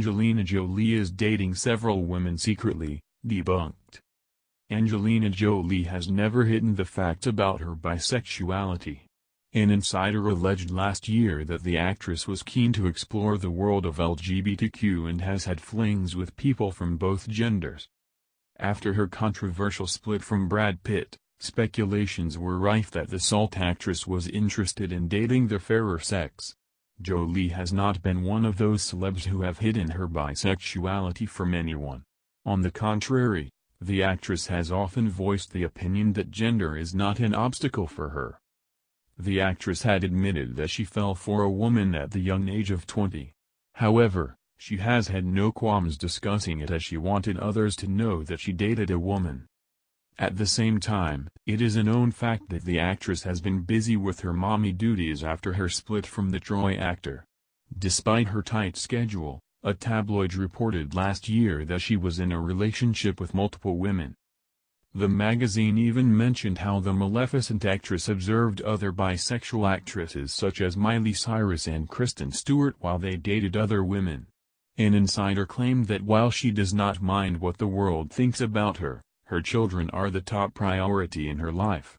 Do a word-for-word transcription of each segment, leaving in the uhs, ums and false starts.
Angelina Jolie is dating several women secretly, debunked. Angelina Jolie has never hidden the fact about her bisexuality. An insider alleged last year that the actress was keen to explore the world of L G B T Q and has had flings with people from both genders. After her controversial split from Brad Pitt, speculations were rife that the salt actress was interested in dating the fairer sex. Jolie has not been one of those celebs who have hidden her bisexuality from anyone. On the contrary, the actress has often voiced the opinion that gender is not an obstacle for her. The actress had admitted that she fell for a woman at the young age of twenty. However, she has had no qualms discussing it as she wanted others to know that she dated a woman. At the same time, it is a known fact that the actress has been busy with her mommy duties after her split from the Troy actor. Despite her tight schedule, a tabloid reported last year that she was in a relationship with multiple women. The magazine even mentioned how the Maleficent actress observed other bisexual actresses such as Miley Cyrus and Kristen Stewart while they dated other women. An insider claimed that while she does not mind what the world thinks about her, her children are the top priority in her life.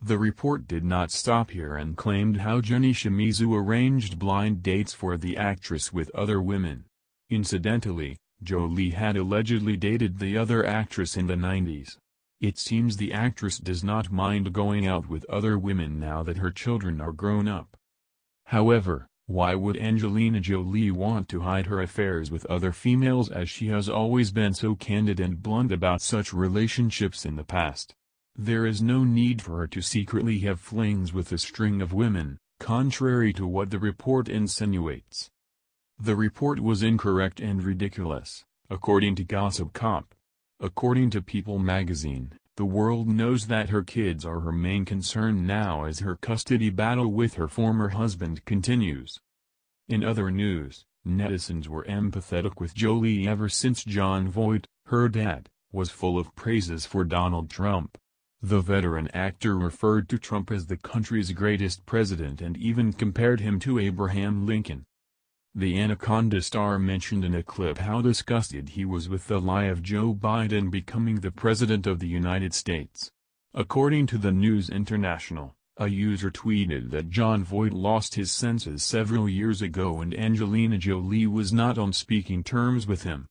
The report did not stop here and claimed how Jenny Shimizu arranged blind dates for the actress with other women. Incidentally, Jolie had allegedly dated the other actress in the nineties. It seems the actress does not mind going out with other women now that her children are grown up. However, why would Angelina Jolie want to hide her affairs with other females, as she has always been so candid and blunt about such relationships in the past? There is no need for her to secretly have flings with a string of women, contrary to what the report insinuates. The report was incorrect and ridiculous, according to Gossip Cop. According to People magazine, the world knows that her kids are her main concern now as her custody battle with her former husband continues. In other news, netizens were empathetic with Jolie ever since Jon Voight, her dad, was full of praises for Donald Trump. The veteran actor referred to Trump as the country's greatest president and even compared him to Abraham Lincoln. The Anaconda star mentioned in a clip how disgusted he was with the lie of Joe Biden becoming the President of the United States. According to the News International, a user tweeted that Jon Voight lost his senses several years ago and Angelina Jolie was not on speaking terms with him.